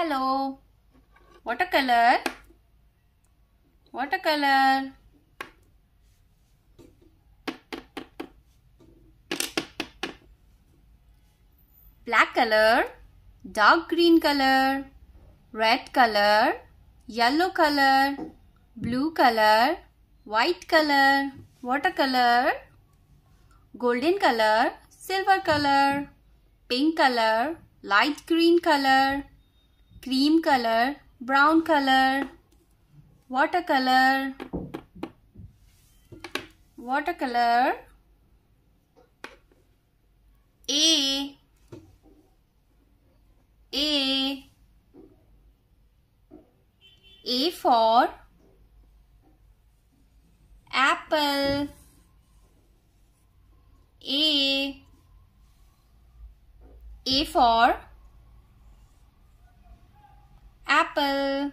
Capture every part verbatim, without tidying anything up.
Hello. What a color. What a color. Black color, dark green color, red color, yellow color, blue color, white color, watercolor, golden color, silver color, pink color, light green color, cream color, brown color, watercolor, watercolor, A, A, A for apple, A, A for apple,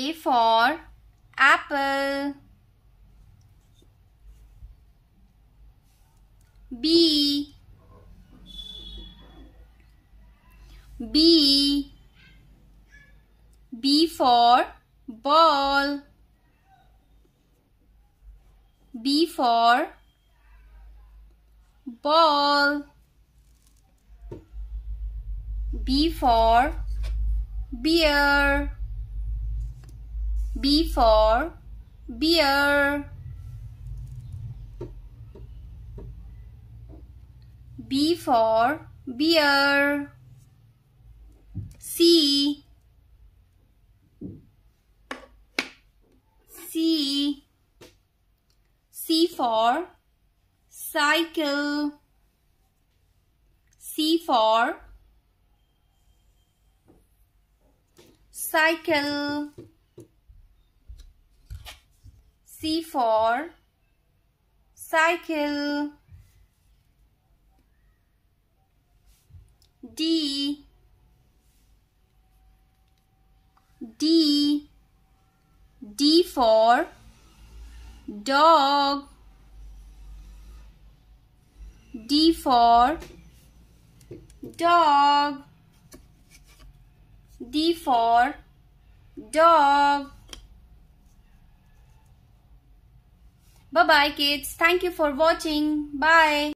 A for apple, B, B, B for ball, B for ball, B for beer, B for beer, B for beer, C, C, C for cycle, C for cycle, C for cycle, D, D, D for dog, D for dog, D for dog. Bye bye kids. Thank you for watching. Bye.